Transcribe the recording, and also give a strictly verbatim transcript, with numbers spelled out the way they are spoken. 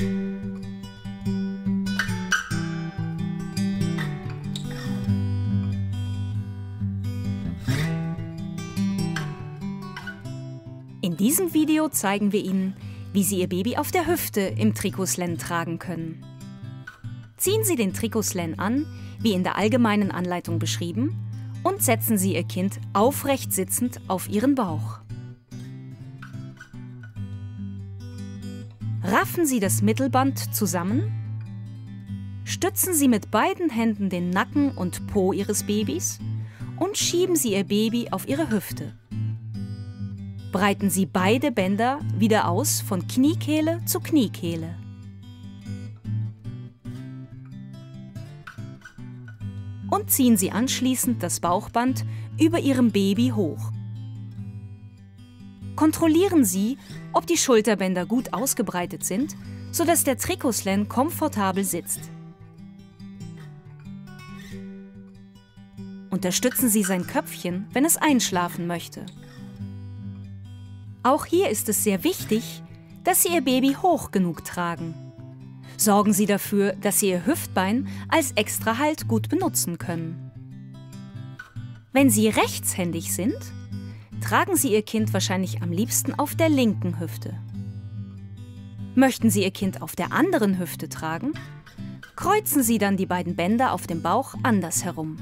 In diesem Video zeigen wir Ihnen, wie Sie Ihr Baby auf der Hüfte im Tricot Slen tragen können. Ziehen Sie den Tricot Slen an, wie in der allgemeinen Anleitung beschrieben, und setzen Sie Ihr Kind aufrecht sitzend auf Ihren Bauch. Raffen Sie das Mittelband zusammen, stützen Sie mit beiden Händen den Nacken und Po Ihres Babys und schieben Sie Ihr Baby auf Ihre Hüfte. Breiten Sie beide Bänder wieder aus von Kniekehle zu Kniekehle. Und ziehen Sie anschließend das Bauchband über Ihrem Baby hoch. Kontrollieren Sie, ob die Schulterbänder gut ausgebreitet sind, sodass der Tricot Slen komfortabel sitzt. Unterstützen Sie sein Köpfchen, wenn es einschlafen möchte. Auch hier ist es sehr wichtig, dass Sie Ihr Baby hoch genug tragen. Sorgen Sie dafür, dass Sie Ihr Hüftbein als extra Halt gut benutzen können. Wenn Sie rechtshändig sind, tragen Sie Ihr Kind wahrscheinlich am liebsten auf der linken Hüfte. Möchten Sie Ihr Kind auf der anderen Hüfte tragen, kreuzen Sie dann die beiden Bänder auf dem Bauch anders herum.